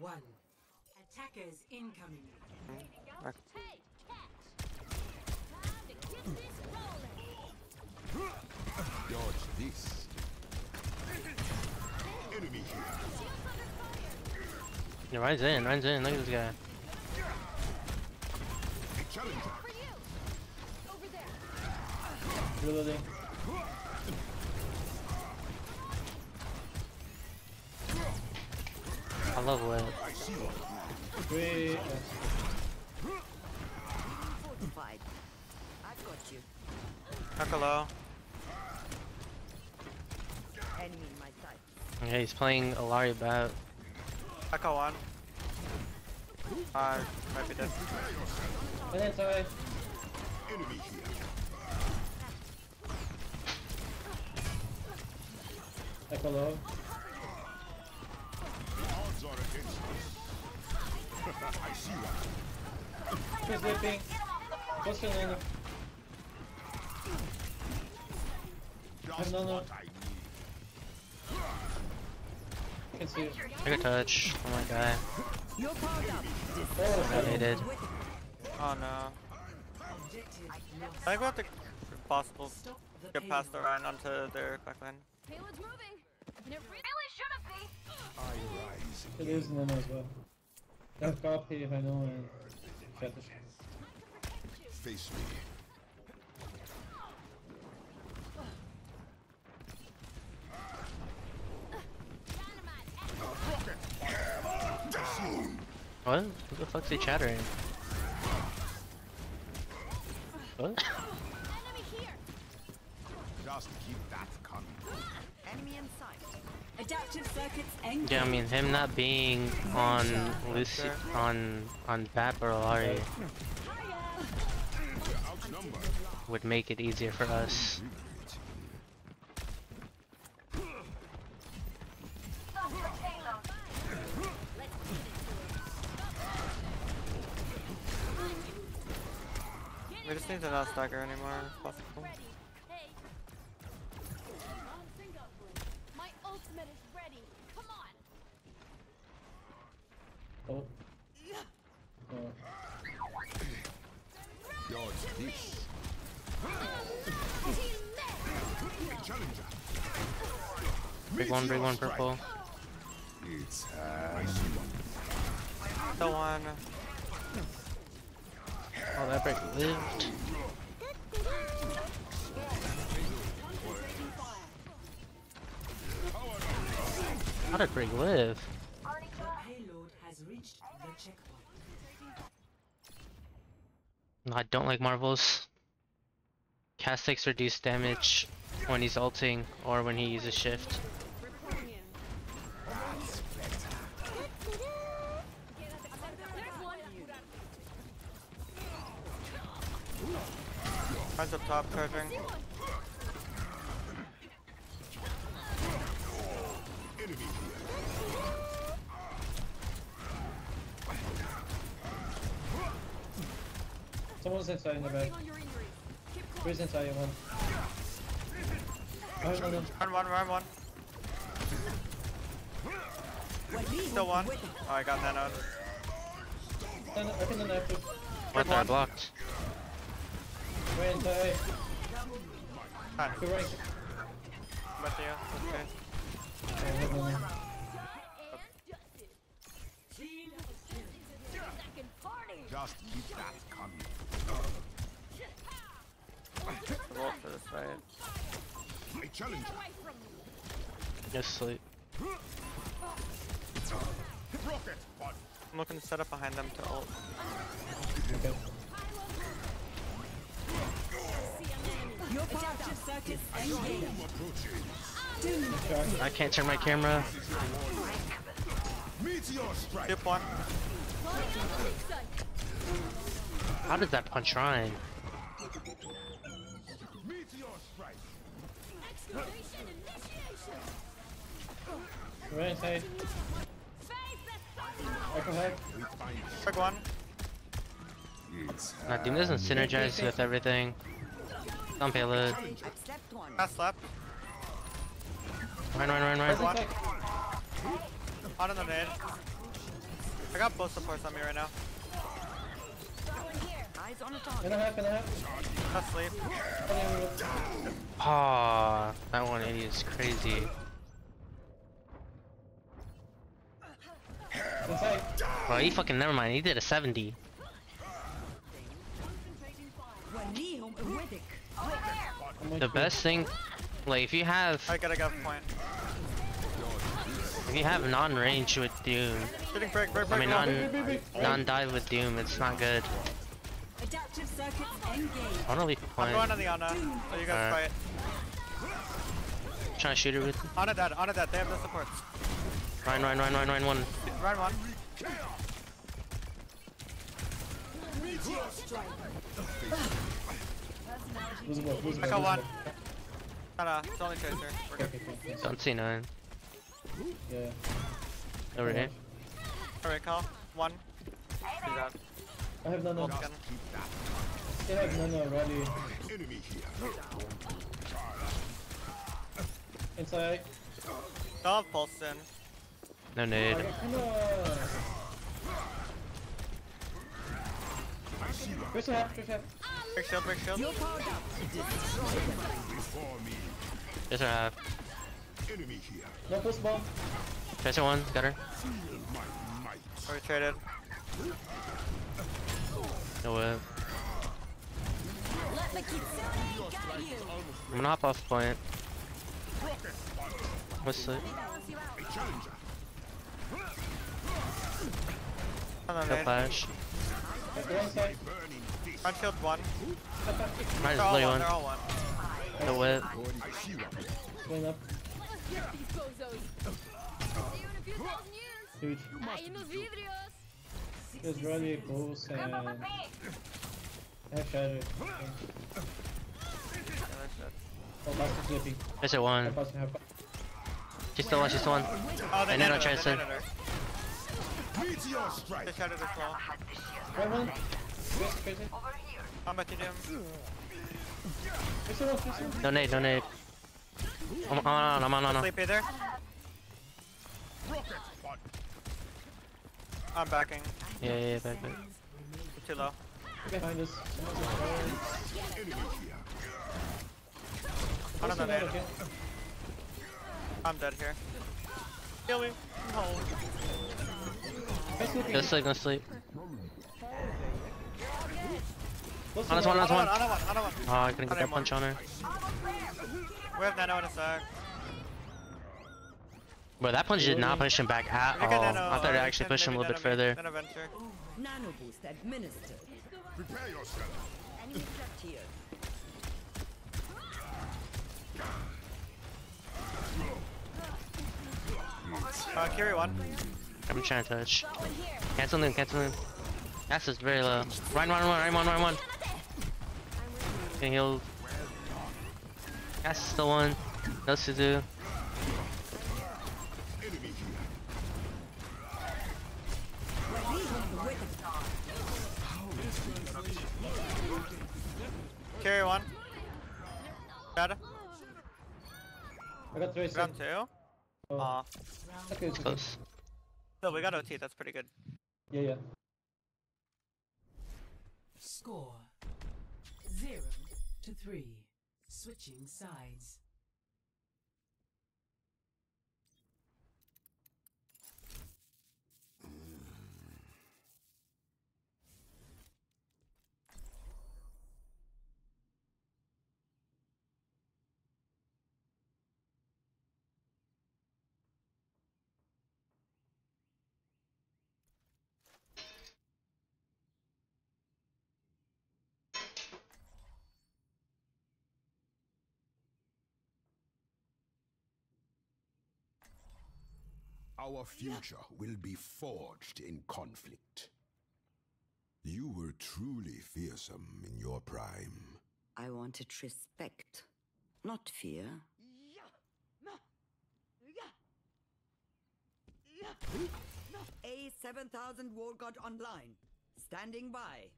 1. Attackers incoming. Back. Hey, catch. Time to get this rolling. Dodge this. Enemy here. He runs in. Look at this guy. Challenger. For you. Over there. Reloading. I love it. Wait. Fortified. I've got you. Hello. Enemy in my sight. Okay, he's playing Ilaria Bat. Echo on. Might be dead. Enemy here. Echo low. Odds are against us. I see one. He's leaping. What's your name? No. I can see you. I got touch. Oh my god. You're powered up. Oh, I needed. Oh no. I got the possible get past the run onto their backline. Payload's moving. And it really shouldn't be. I rise. It is Nemo as well. That's copy if I know and shut the shit. Face me. What? Who the fuck's he chattering? What? Enemy here. Just keep that coming. Enemy in sight. Adaptive circuits engaged. Yeah, I mean him not being on Lucy on Bat or Ilaria would make it easier for us. We just need to not stagger anymore if possible. My ultimate is ready. Come on. Oh. This. Big one, purple. It's the one. Oh, that break lived. How did break live? Payload has reached the checkpoint. I don't like Marvels. Cast takes reduced damage when he's ulting or when he uses shift. Runs up top, charging. Someone's inside in the back. Who's inside you, one? Run one. Still one. Oh, I got that out. I think the knife is... What, that blocked? We're in die. Hi. Good rank. I'm with you. Okay. Just keep that coming. I'm all for this fight. I challenge you. Yes, sleep. I'm looking to set up behind them to ult. Okay. I can't turn my camera. Hit one. How did that punch Ryan? Right side. Back one. Nah, dude, doesn't synergize with everything. Don't payload. Last lap. Run. On the nade. I got both supports on me right now. Eyes on the dog. In a half. Not sleep. Ah, that one idiot is crazy. Well, he fucking never mind. He did a 70. The best thing, like, if you have, if you have non-range with Doom, non-dive with Doom, it's not good. I wanna leave a point. I'm going on the Ana. Oh, you guys fight. Trying to shoot her with you. Ana dead, they have no supports. Ryan one. Ryan one. I got one. It's only Tracer. We're good. Don't see none. Yeah. Over here. Alright, Kyle. One. He's out. I have none of them. They have none already. Inside. Don't have pulse in. No need. Break shield. There's a half. No pulse bomb. Tracer one, got her. Already traded. No way. I'm gonna hop off point. Let's sleep. No flash. Front shield one. Right, is literally one. No whip. Going up. Dude. There's really close and half shadow. Oh, back to flipping. There's a one. She's still one. I need no chance to. They shadowed as well. One. I'm about to do him. No nade. I'm on. Sleep either. I'm backing. Yeah, back. Too low. Behind us. I'm dead here. Kill me. No. Go sleep. Last one. Oh, I couldn't get that punch on her. We have nano in a sec. Bro, that punch did not push him back at all. I thought it actually pushed him a little bit further. Nano boost administered. Prepare yourself. Enemy trapped here. Carry one. I'm trying to touch. Cancel him. That's just very low. Ryan one. Getting healed. That's still one. No Suzu. Carry one. Got it. I got three. Round two. Aw. It's close. So we got OT, that's pretty good. Yeah. Score 0-3. Switching sides. Our future will be forged in conflict. You were truly fearsome in your prime. I wanted respect, not fear. A 7,000 war god online, standing by.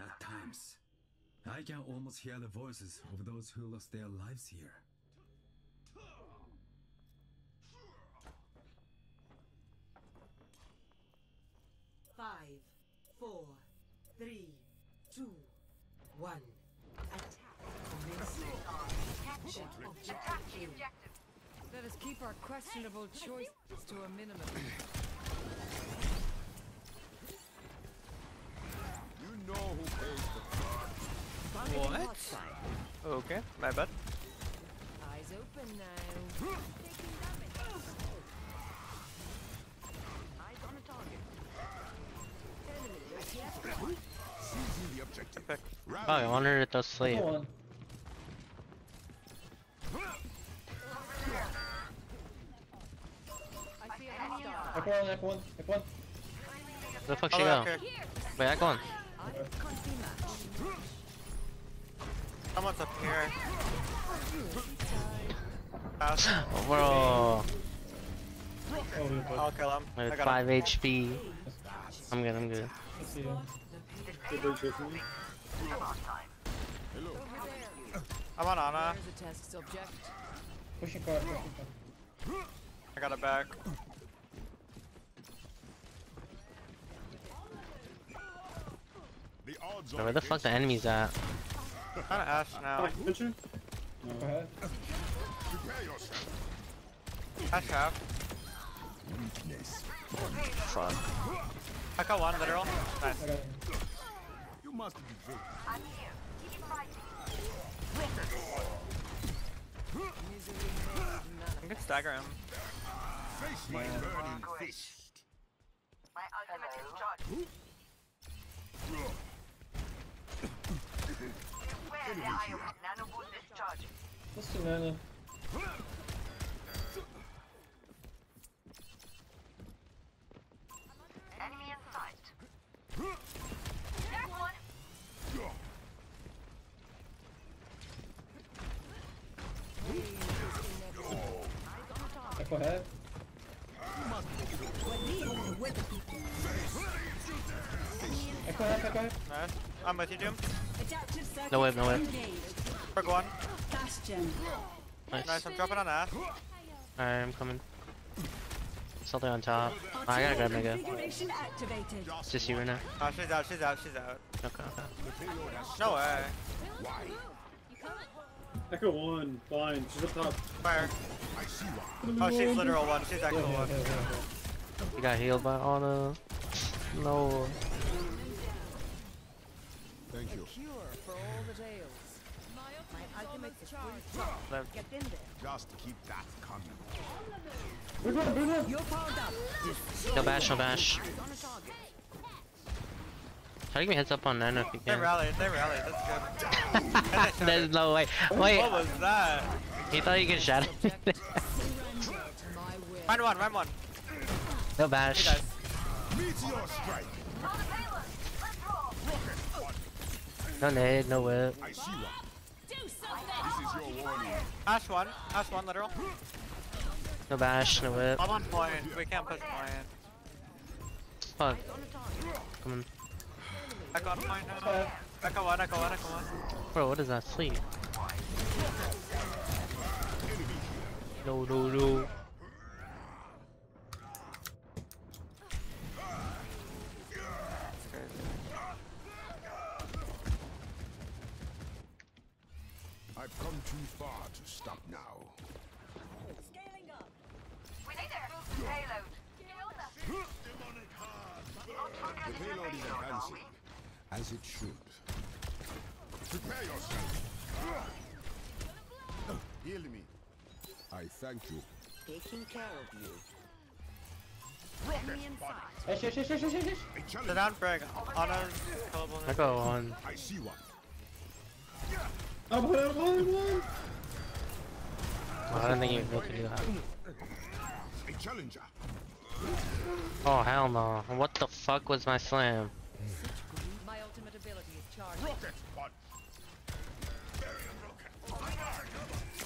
At times, I can almost hear the voices of those who lost their lives here. 5, 4, 3, 2, 1. Attack. Capture the objective. Let us keep our questionable choices to a minimum. You know who pays the price. What? Okay, my bad. Eyes open now. Taking damage. Eyes on the target. Enemy. Seizing the objective. Okay. Oh, I wonder if that's slave. F1. Where the fuck she go? Okay. Wait, I go on. Someone's up here. Bro. I'll kill him. I got 5 him. HP. I'm good. I'm on Ana. Pushing car. I got it back. So where the fuck the enemy's at? I'm kinda ash now. Go ahead. Ash half. Weakness. Fuck. I got one literal. Nice. You must be good. I'm here. Keep fighting. I can stagger him. Face my burning fist. My ultimate is charged. What's the nano? Enemy in sight. That one. Echo head. Nice. I'm with you, Doom. No wave. Frog one. Nice, I'm dropping on that. Alright, I'm coming. Something on top. Oh, I gotta grab my gun. It's just you right now. Oh, she's out. Okay. No way. Why? Echo one, fine. She's up top. Fire. Oh, she's literal one. She's actual one. You got healed by Ana. No. Thank you. Cure for all the tales. My ultimate is charged. Get in there. Just keep that coming. We're going. You're powered up. No bash. Try to give me heads up on Nano if you can. They rallied. That's good. There's no way. Wait. What was that? He thought he could shot it. Run one. No bash. Meteor strike. No nade, no whip. I see one. This is your warning. Ash one, literal. No bash, no whip. I'm on point. We can't push point. Fuck. Come on. I got point now. Echo one. Bro, what is that? Sleep. No. I've come too far to stop now. Scaling up. We need a payload. The payload is advancing, as it should. Prepare yourself. Heal me. I thank you. Taking care of you. Sit down, Greg. I go on. I see one. I don't think you're able to do that. A challenger. Oh hell no. What the fuck was my slam? My ultimate ability is charged.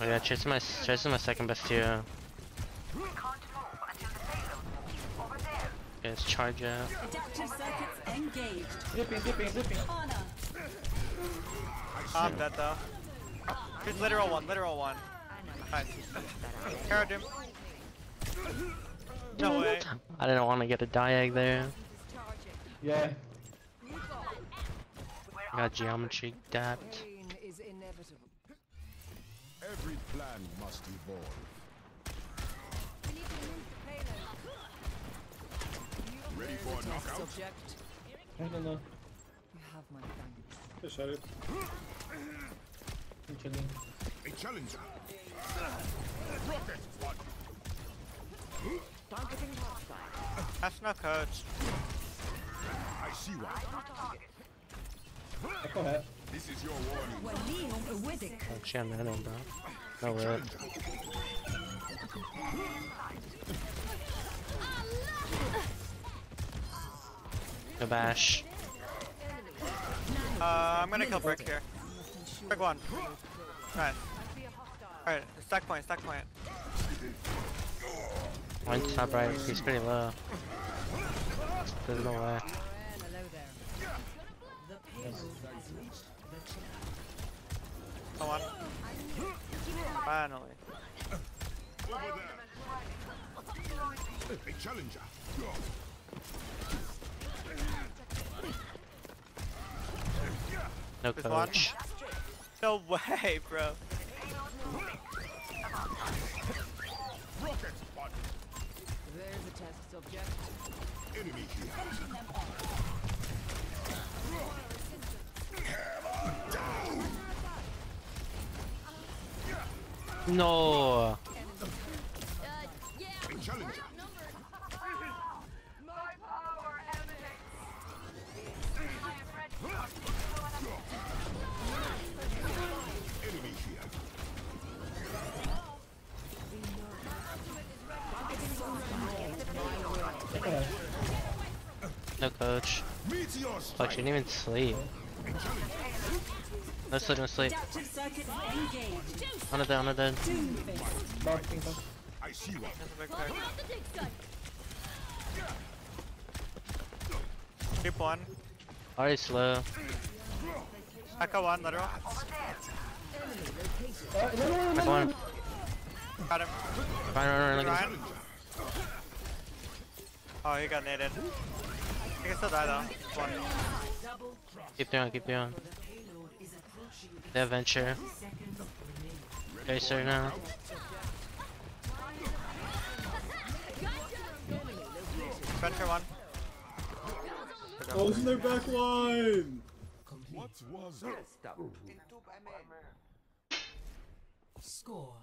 Oh yeah, Chase is my second best tier. Let's charge out. Adaptive circuits engaged. Zipping. I'm dead though. She's literal one. Alright. Caradium. No way. I didn't want to get a die egg there. Yeah. Got geometry dapped. Every plan must evolve. Ready for a knockout? I don't know. You have my gun. Sorry. A challenger. Rocket one. Targeting hostile. That's not good. I see one. This is your warning. Actually, I'm not on that. No way. No bash. I'm gonna kill Brick here. Brick one. Alright. Alright, stack point, stack point. Mine's not bright, he's pretty low. There's no way. Come on. Finally. A challenger. No clutch. No way, bro. Rocket spot. There's a test subject. Enemy here. No. Challenger. My power emanates. Enemy here. No coach. Coach, you didn't even sleep. No sleep, no sleep. On a down, on a dead. I see one. Keep one. Already slow. Echo one, let her off. No. One. Got him. Ryan. Oh, he got naded. He can still die though. One. Keep doing, keep doing. The adventure. Chaser now. Adventure one. Closing their back line! What was that? Score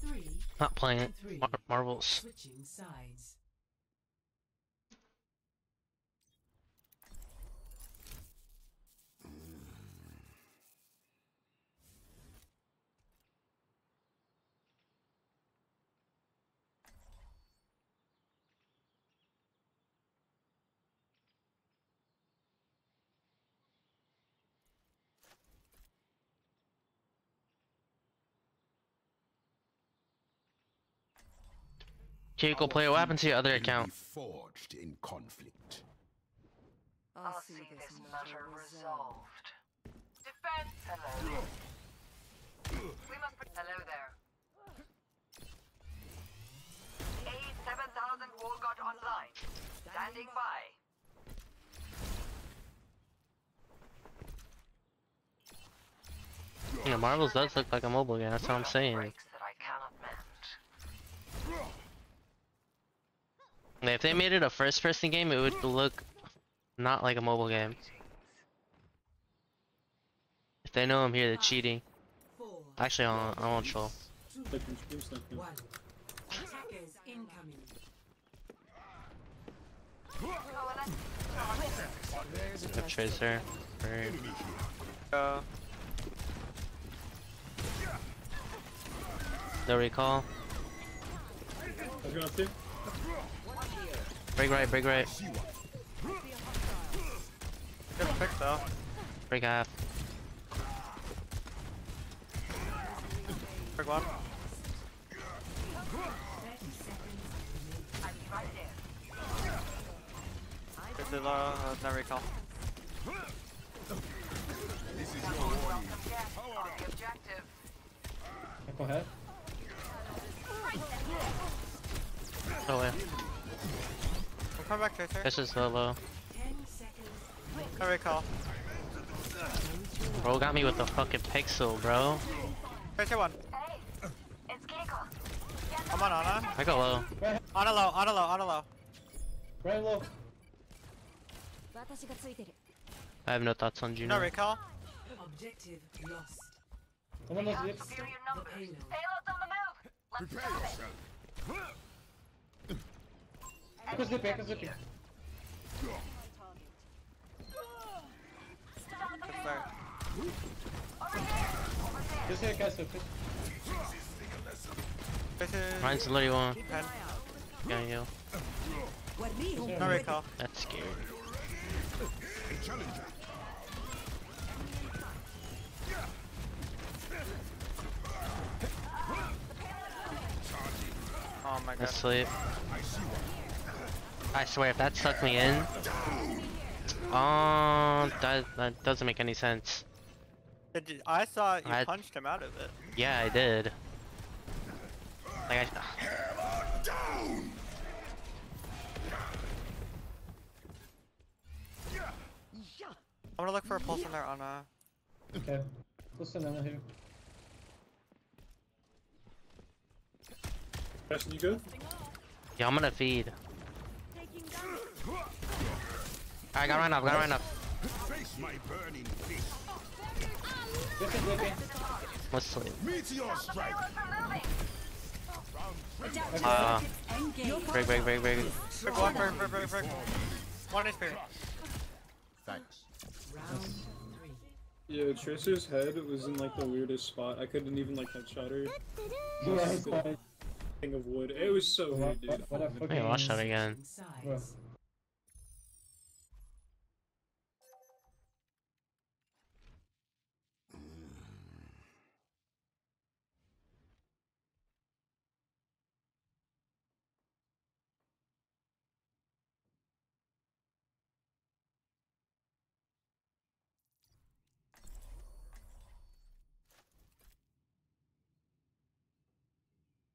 3. Not playing it. Marbles. Switching sides. Kiko, go play. What happened to your other account? Forged in conflict. I'll see this matter resolved. Defense. Hello. We must. Hello there. 87,000 wall guard online. Standing by. You know, Marvels does look like a mobile game. That's what I'm saying. If they made it a first-person game, it would look not like a mobile game. If they know I'm here, they're cheating. Actually, I won't troll. A tracer. No recall. Break right, break right. Good pick though. Break half. Break one. Good to low, no recall. This is your warning. Go ahead. Oh yeah. Come back, Tracer. This is low. I recall. Bro got me with the fucking pixel, bro. Right here, one. I'm on Ana. I go low. Ana low, Ana low, Ana low. Right low. I have no thoughts on Juno. No recall. Objective lost. Someone knows the hips. Let's zip it. Just hit guys, zip it. Mine's literally one. Gotta heal. No recall. That's scary. Oh my god. Asleep. I swear, if that sucked me in. Oh, that doesn't make any sense. I saw you punched him out of it. Yeah, I did. Like I'm gonna look for a pulse in there, Ana. Okay. Pulse in Ana here. Preston, you good? Yeah, I'm gonna feed. Alright, got right up, got right up. Let's sleep. Break. Break. One HP. Thanks. Yeah, Tracer's head was in like the weirdest spot. I couldn't even like headshot her. Yeah, thing of wood. It was so weird, dude. Let me watch that again. What?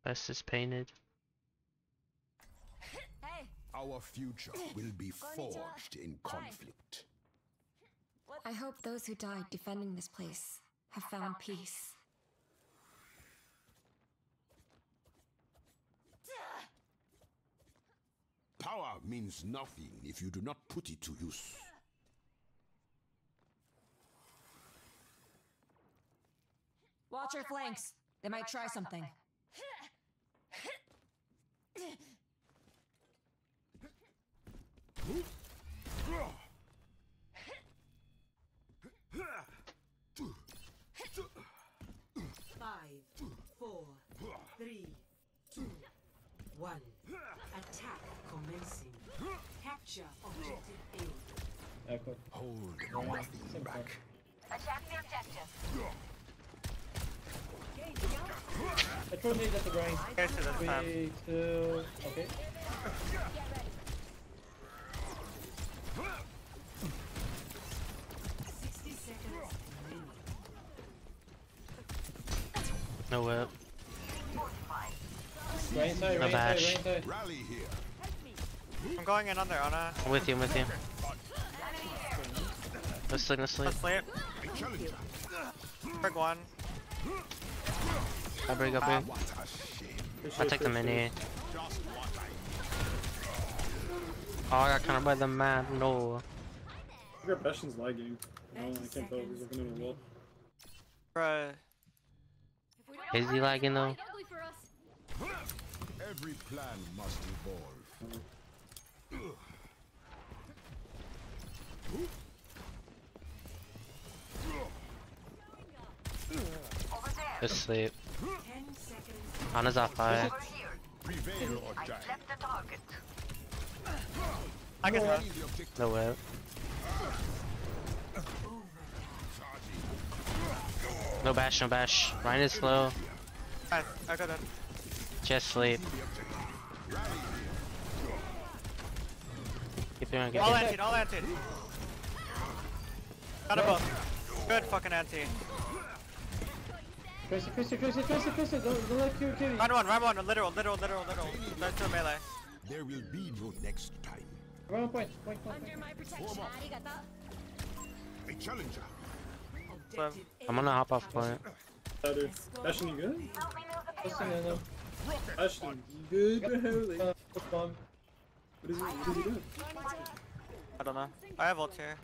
Best is painted. Our future will be forged in conflict. I hope those who died defending this place have found peace. Power means nothing if you do not put it to use. Watch your flanks. They might try something. Five, four, 3, 2, 1. Attack commencing. Capture objective A. Hold nothing back. Attack the objective. I told you that the grind. Okay. No whip. No bash. I'm going in on there, Ana. I'm with you, Let's sleep, Break one. I break up here. I'll take the mini. Oh, I got countered by the map. No. I think Bastion's lagging. No, I can't tell. He's looking at a wall. Bruh. Is he lagging though? Every plan must evolve. Just sleep. Ana's off fire. I can run. No way. No bash, Ryan is slow. I got that. Just sleep. Keep doing it. All anti, Got a buff. Good fucking anti. Tracer, don't let Q kill you. Round one, literal. Let's do melee. There will be no next time. Round point. Under my protection, arigato. A challenger. So, I'm gonna hop off point. Ashton, you good? Ashton, good holy. What is it? What is he doing? I don't know. I have ult here.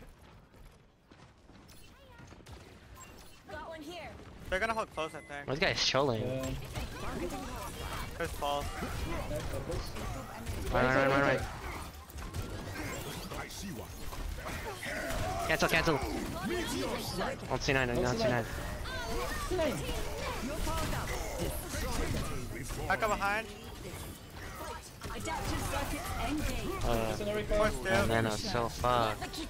Got one here. They're gonna hold close, I think. This guy's trolling. Yeah. There's balls. Right. I see one. Cancel. On C9, on C9. I come behind. Man, I'm so fucked.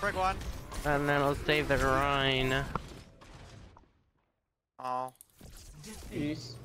Break one. And then I'll save the Rhine. Oh. Peace.